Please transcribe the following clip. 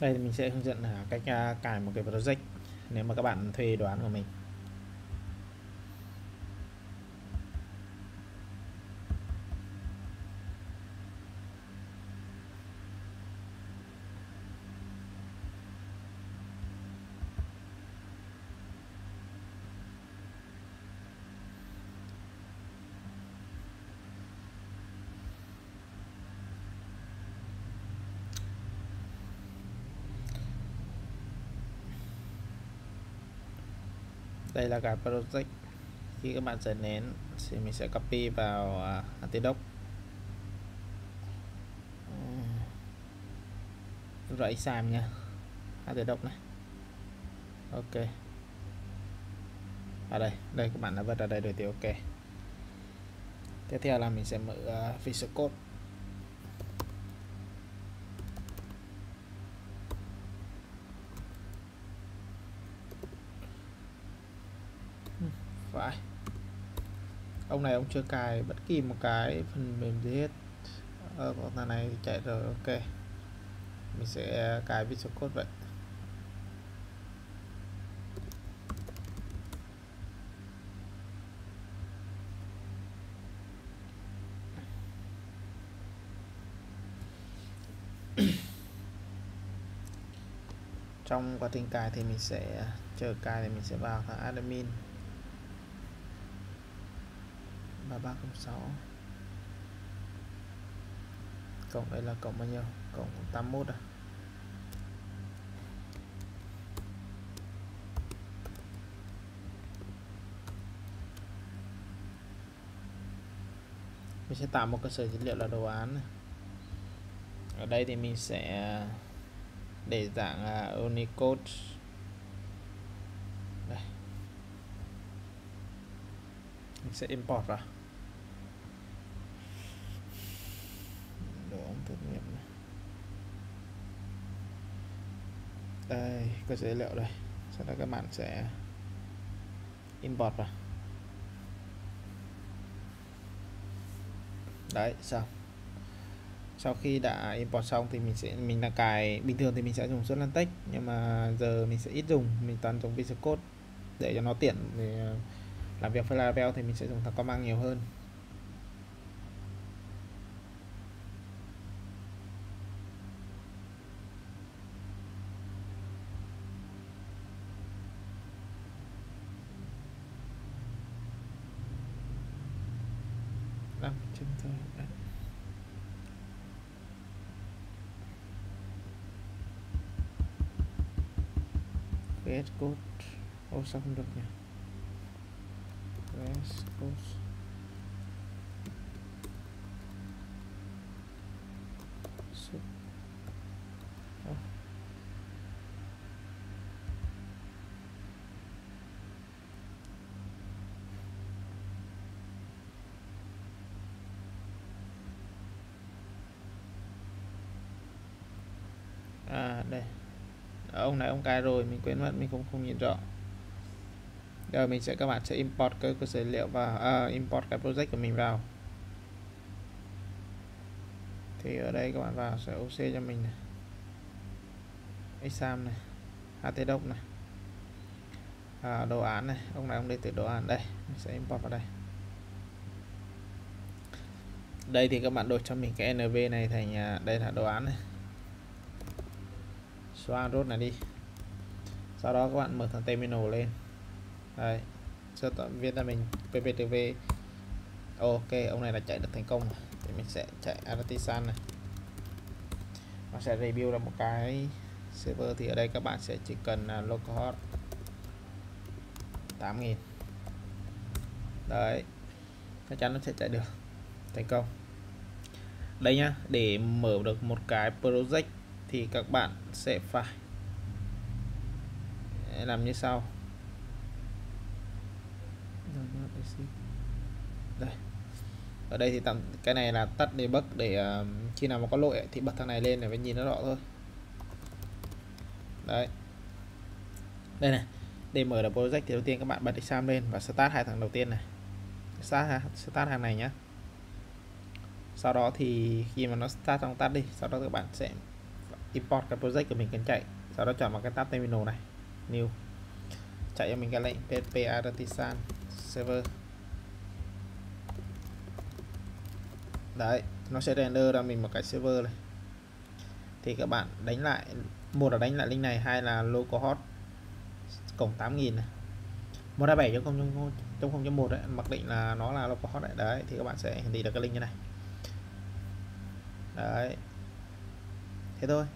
Đây thì mình sẽ hướng dẫn cách cài một cái project nếu mà các bạn thuê đồ án của mình. Đây là cả project. Khi các bạn dần đến thì mình sẽ copy vào Antidoc. Rồi xàm nha, Antidoc này. Ok. Ở đây, đây các bạn đã vớt ra đây rồi thì ok. Tiếp theo là mình sẽ mở Visual Code. Phải. Ông này ông chưa cài bất kỳ một cái phần mềm gì hết. Con này chạy rồi, ok. Mình sẽ cài Visual Code vậy. Trong quá trình cài thì mình sẽ chờ cài thì mình sẽ vào thằng admin 3306. Cộng đây là cộng bao nhiêu? Cộng 81 à? Mình sẽ tạo một cơ sở dữ liệu là đồ án này. Ở đây thì mình sẽ để dạng Unicode. Đây. Mình sẽ import vào. Đây, cơ sở dữ liệu đây. Sau đó các bạn sẽ import vào. Đấy, xong. Sau khi đã import xong thì mình đã cài. Bình thường thì mình sẽ dùng suốt LaTeX, nhưng mà giờ mình sẽ ít dùng, mình toàn dùng Visual Code để cho nó tiện để làm việc với Laravel thì mình sẽ dùng thằng Composer nhiều hơn. Create code. Ô sao không được nhỉ? Create code. À đây. Ông này ông cài rồi, mình quên mất, mình không nhìn rõ. Giờ mình sẽ, các bạn sẽ import cái cơ sở liệu và import cái project của mình vào. Thì ở đây các bạn vào sẽ OC cho mình này. Exam này, Antidoc này. Đồ án này, ông này ông đi từ đồ án đây, mình sẽ import vào đây. Đây thì các bạn đổi cho mình cái NV này thành đây là đồ án này. Xóa rốt này đi. Sau đó các bạn mở thằng terminal lên. Đấy. Sau đó viết ra mình pptv. Ok, ông này là chạy được thành công rồi. Thì mình sẽ chạy artisan này. Nó sẽ review ra một cái server thì ở đây các bạn sẽ chỉ cần localhost 8000. Đấy. Chắc chắn nó sẽ chạy được. Thành công. Đây nhá, để mở được một cái project thì các bạn sẽ phải làm như sau. Đây. Ở đây thì tạm cái này là tắt debug để khi nào mà có lỗi thì bật thằng này lên để mình nhìn nó rõ thôi. Đấy. Đây này, để mở được project thì đầu tiên các bạn bật exam lên và start hai thằng đầu tiên này. Start hàng này nhá. Sau đó thì khi mà nó start xong tắt đi, sau đó các bạn sẽ import cái project của mình cần chạy, sau đó chọn vào cái tab terminal này, new, chạy cho mình cái lệnh php artisan server. Đấy, nó sẽ render ra mình một cái server này. Thì các bạn đánh lại, một là đánh lại link này, hai là localhost cổng 8000 này. 127.0.0.1 đấy, mặc định là nó là localhost đấy. Đấy thì các bạn sẽ hiển thị được cái link như này. Đấy. Thế thôi,